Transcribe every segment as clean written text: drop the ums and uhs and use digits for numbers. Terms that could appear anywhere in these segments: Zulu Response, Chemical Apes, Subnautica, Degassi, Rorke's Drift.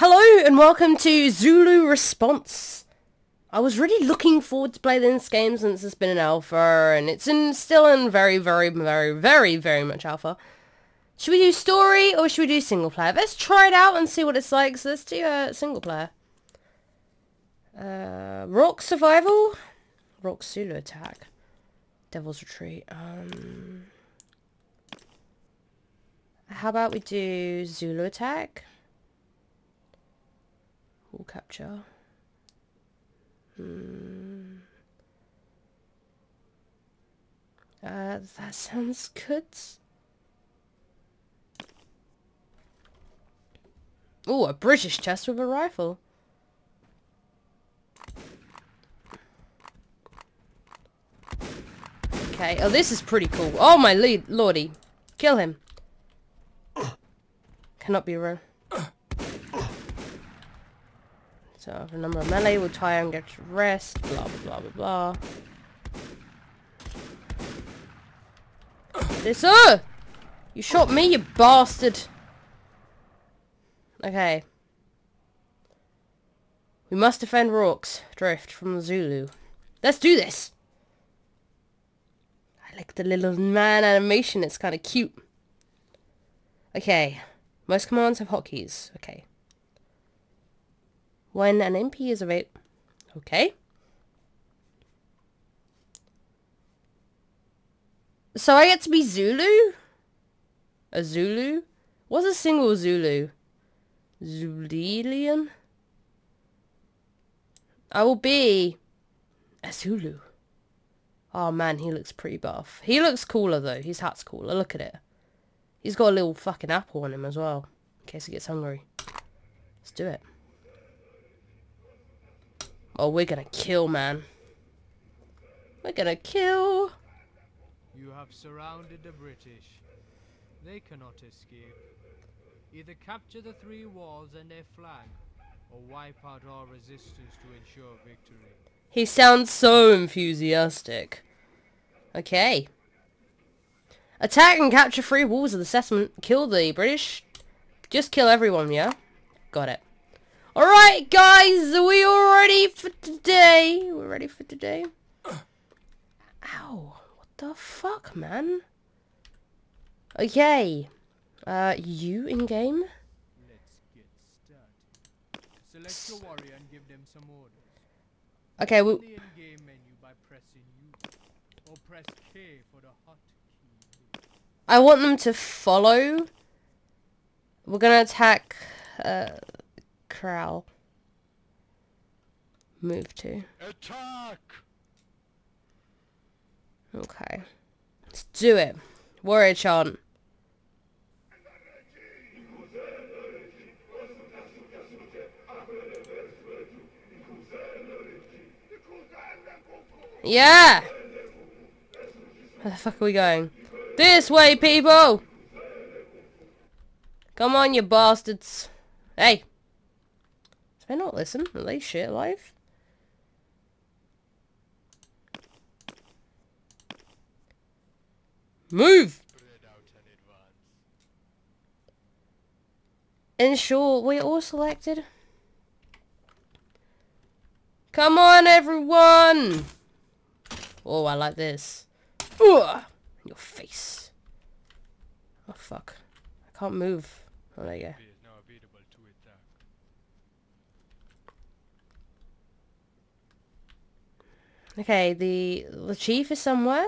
Hello and welcome to Zulu Response. I was really looking forward to playing this game since it's been in alpha, and it's still in very much alpha. Should we do story or should we do single player? Let's try it out and see what it's like. So let's do a single player. Rorke's survival, Rorke's Zulu attack, Devil's retreat. How about we do Zulu attack? We'll capture. That sounds good. Oh, a British chest with a rifle. Okay. Oh, this is pretty cool. Oh my lordy, kill him. Cannot be wrong. So I have a number of melee, we'll tire and get to rest, blah blah blah blah blah. This you shot me, you bastard. Okay. We must defend Rorke's Drift from the Zulu. Let's do this! I like the little man animation, it's kinda cute. Okay. Most commands have hotkeys. Okay. When an MP is available. Okay. So I get to be Zulu? A Zulu? What's a single Zulu? Zulilian? I will be a Zulu. Oh man, he looks pretty buff. He looks cooler though. His hat's cooler. Look at it. He's got a little fucking apple on him as well. In case he gets hungry. Let's do it. Oh, we're gonna kill, man. We're gonna kill. You have surrounded the British. They cannot escape. Either capture the three walls and their flag, or wipe out all resistance to ensure victory. He sounds so enthusiastic. Okay. Attack and capture three walls of the settlement. Kill the British. Just kill everyone, yeah? Got it. Alright guys, are we all ready for today? We're ready for today. Ow, what the fuck, man? Okay. You in game? Let's get started. Select your warrior and give them some orders. Okay, we'll in-game menu by pressing U or press K for the hotkey. I want them to follow. We're gonna attack Corral. Move to. Attack! Okay. Let's do it. Warrior chant. Yeah! Where the fuck are we going? This way, people! Come on, you bastards. Hey! They not listen? Are they shit alive? Move! Ensure we're all selected. Come on, everyone! Oh, I like this. Ugh! Your face. Oh, fuck. I can't move. Oh, there you go. Okay, the chief is somewhere.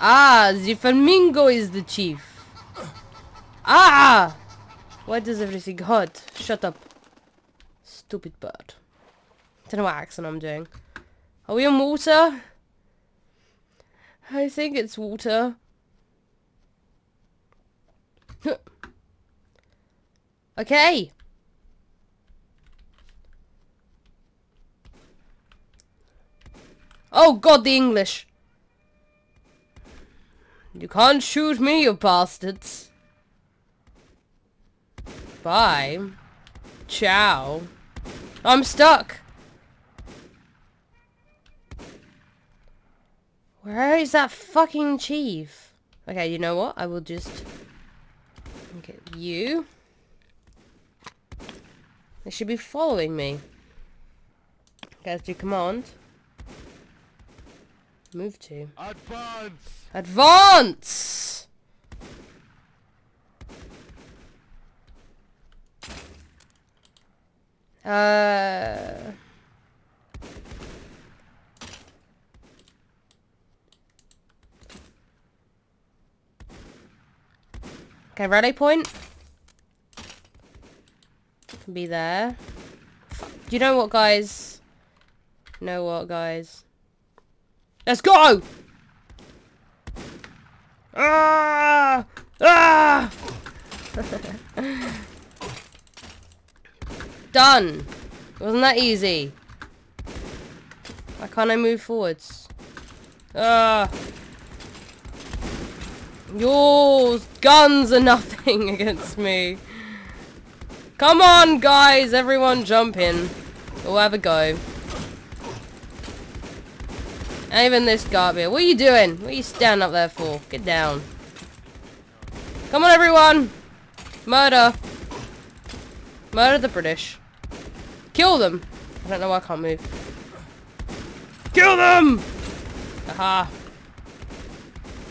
Ah, the flamingo is the chief. Ah! Why does everything hurt? Shut up. Stupid bird. Don't know what accent I'm doing. Are we on water? I think it's water. Okay. Oh god, the English. You can't shoot me, you bastards. Bye. Ciao. I'm stuck. Where is that fucking chief? Okay, you know what? I will just... Okay, you. They should be following me. Okay, let's do command. Move to. Advance! Advance! Okay, rally point. Can be there. Do you know what, guys? You know what, guys? Let's go! Ah! Ah! Done! Wasn't that easy? Why can't I move forwards? Ah! Your guns are nothing against me. Come on, guys! Everyone jump in. We'll have a go. And even this garbage. What are you doing? What are you standing up there for? Get down. Come on, everyone! Murder! Murder the British. Kill them! I don't know why I can't move. Kill them! Aha.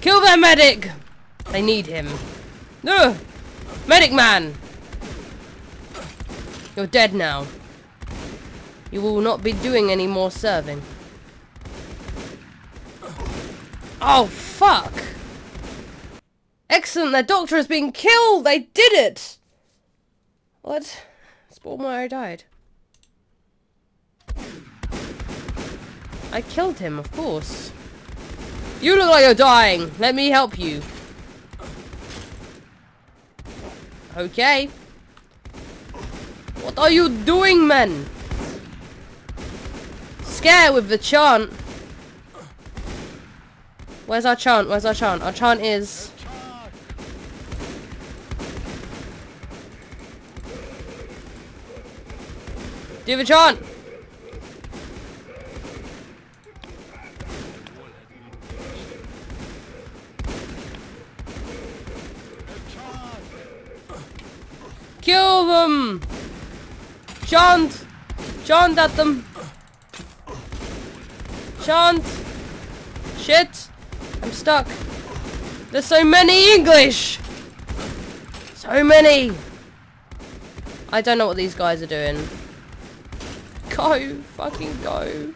Kill their medic! They need him. No! Medic man! You're dead now. You will not be doing any more serving. Oh, fuck! Excellent, their doctor has been killed! They did it! What? Sportmire died. I killed him, of course. You look like you're dying! Let me help you. Okay. What are you doing, men? Scare with the chant. Where's our chant? Where's our chant? Our chant is... Do the chant! Kill them! Chant! Chant at them! Chant! Shit! I'm stuck. There's so many English! So many! I don't know what these guys are doing. Go! Fucking go!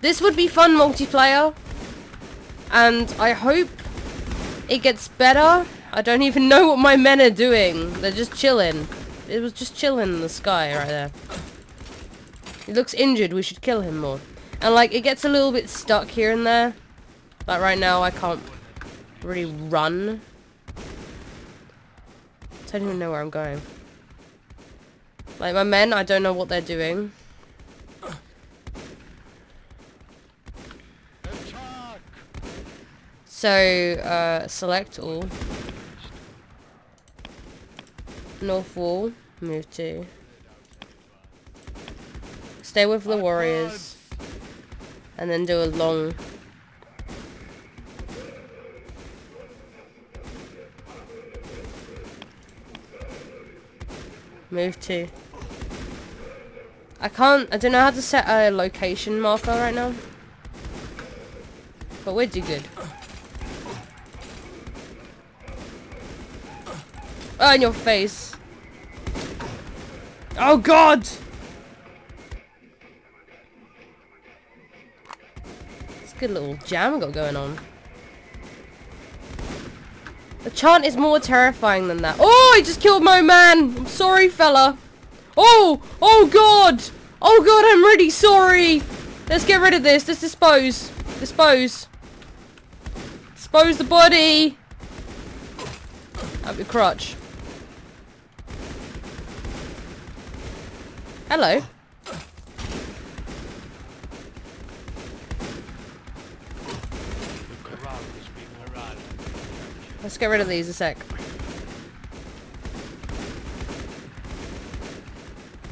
This would be fun multiplayer. And I hope it gets better. I don't even know what my men are doing. They're just chilling. It was just chilling in the sky right there. He looks injured. We should kill him more. And like, it gets a little bit stuck here and there. Like right now, I can't really run. I don't even know where I'm going. Like my men, I don't know what they're doing. So, select all. North wall, move to. Stay with the warriors. And then do a long. Move to. I don't know how to set a location marker right now. But we'd do good. Oh, in your face. Oh, God! It's a good little jam we got going on. The chant is more terrifying than that. Oh, I just killed my man! I'm sorry, fella. Oh! Oh, God! Oh, God, I'm really sorry! Let's get rid of this. Let's dispose. Dispose. Dispose the body! Up your crotch. Hello. Let's get rid of these a sec.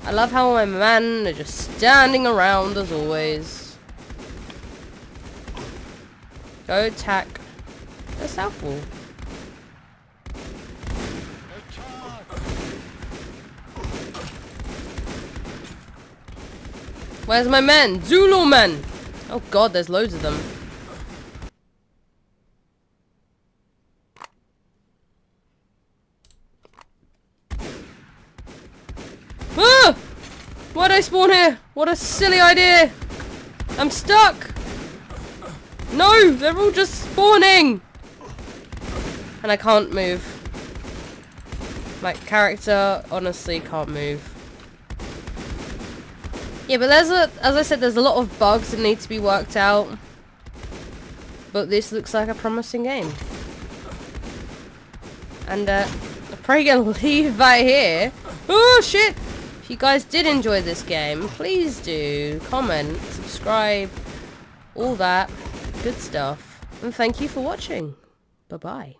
I love how my men are just standing around as always. Go attack the south wall. Where's my men? Zulu men! Oh god, there's loads of them. Ah! Why'd I spawn here? What a silly idea! I'm stuck! No! They're all just spawning! And I can't move. My character honestly can't move. Yeah, but there's as I said, there's a lot of bugs that need to be worked out. But this looks like a promising game. And, I'm probably gonna leave right here. Oh, shit! If you guys did enjoy this game, please do comment, subscribe, all that good stuff. And thank you for watching. Bye-bye.